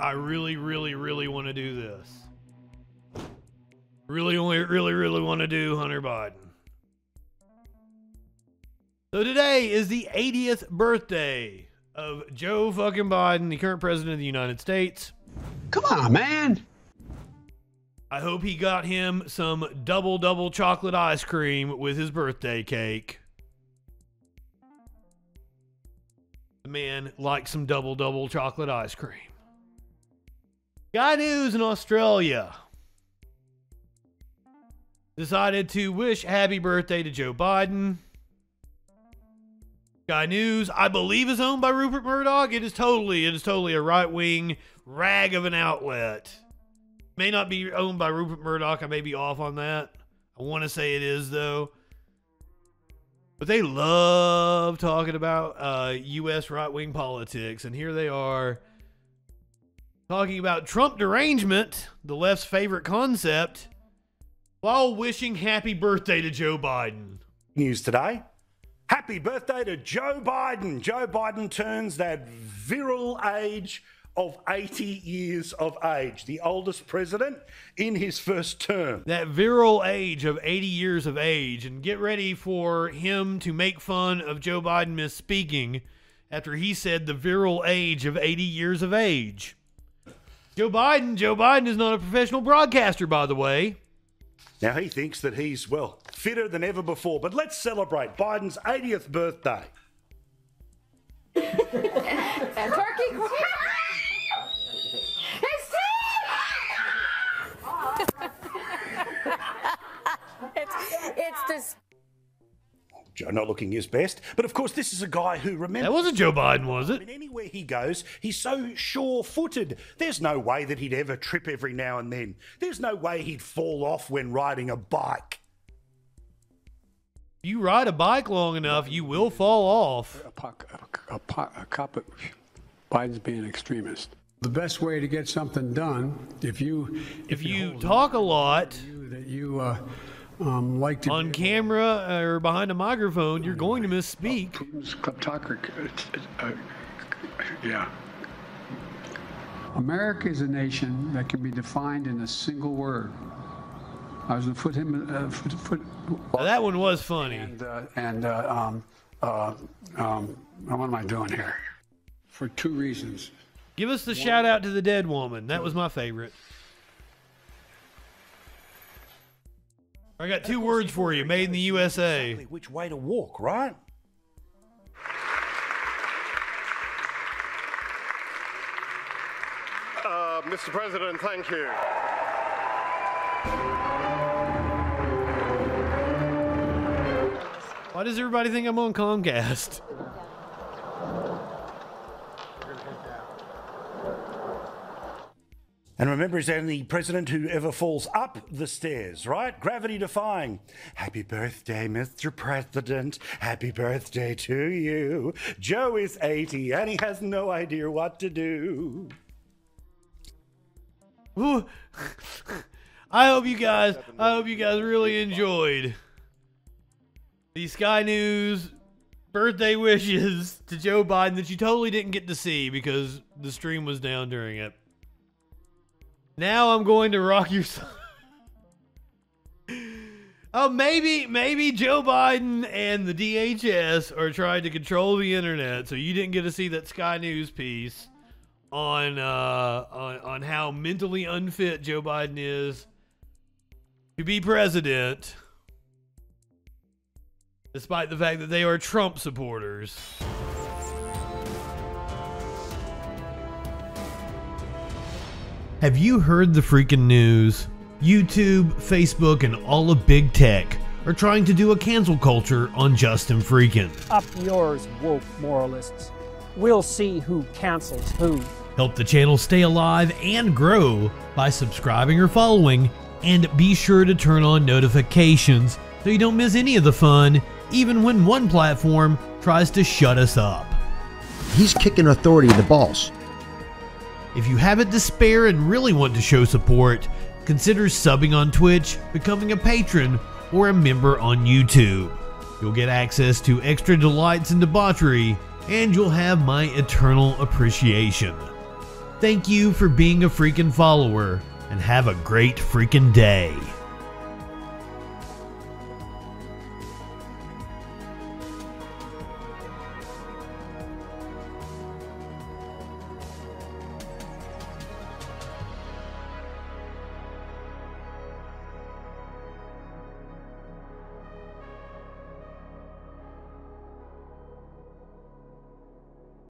I really want to do this. Really want to do Hunter Biden. So today is the 80th birthday of Joe fucking Biden, the current president of the United States. Come on, man. I hope he got him some double chocolate ice cream with his birthday cake. The man likes some double chocolate ice cream. Sky News in Australia decided to wish happy birthday to Joe Biden. Sky News, I believe, is owned by Rupert Murdoch. It is totally a right-wing rag of an outlet. May not be owned by Rupert Murdoch. I may be off on that. I want to say it is, though. But they love talking about U.S. right-wing politics, and here they are talking about Trump derangement, the left's favorite concept, while wishing happy birthday to Joe Biden. News today. Happy birthday to Joe Biden. Joe Biden turns that virile age of 80 years of age, the oldest president in his first term. That virile age of 80 years of age. And get ready for him to make fun of Joe Biden misspeaking after he said the virile age of 80 years of age. Joe Biden is not a professional broadcaster, by the way. Now, he thinks that he's, well, fitter than ever before. But let's celebrate Biden's 80th birthday. And turkey queen. It's this. Joe not looking his best. But, of course, this is a guy who remembers... That wasn't Joe Biden, was it? And anywhere he goes, he's so sure-footed. There's no way that he'd ever trip every now and then. There's no way he'd fall off when riding a bike. You ride a bike long enough, you will fall off. Biden's being an extremist. The best way to get something done, if you talk a lot... like to on camera or behind a microphone, you're going to misspeak. Yeah. America is a nation that can be defined in a single word. I was going to put him. Now, that one was funny. What am I doing here? For two reasons. Give us the shout out to the dead woman. That was my favorite. I got two words for you, made in the USA. Exactly which way to walk, right? Mr. President, thank you. Why does everybody think I'm on Comcast? And remember, he's only president who ever falls up the stairs, right? Gravity-defying. Happy birthday, Mr. President. Happy birthday to you. Joe is 80, and he has no idea what to do. Ooh. I hope you guys really enjoyed the Sky News birthday wishes to Joe Biden that you totally didn't get to see because the stream was down during it. Now I'm going to rock your son. Oh, maybe Joe Biden and the DHS are trying to control the internet, so you didn't get to see that Sky News piece on how mentally unfit Joe Biden is to be president, despite the fact that they are Trump supporters. Have you heard the freaking news? YouTube, Facebook, and all of big tech are trying to do a cancel culture on Justin Freakin. Up yours, woke moralists. We'll see who cancels who. Help the channel stay alive and grow by subscribing or following, and be sure to turn on notifications so you don't miss any of the fun, even when one platform tries to shut us up. He's kicking authority, the boss. If you haven't despair and really want to show support, consider subbing on Twitch, becoming a patron, or a member on YouTube. You'll get access to extra delights and debauchery, and you'll have my eternal appreciation. Thank you for being a freaking follower, and have a great freaking day.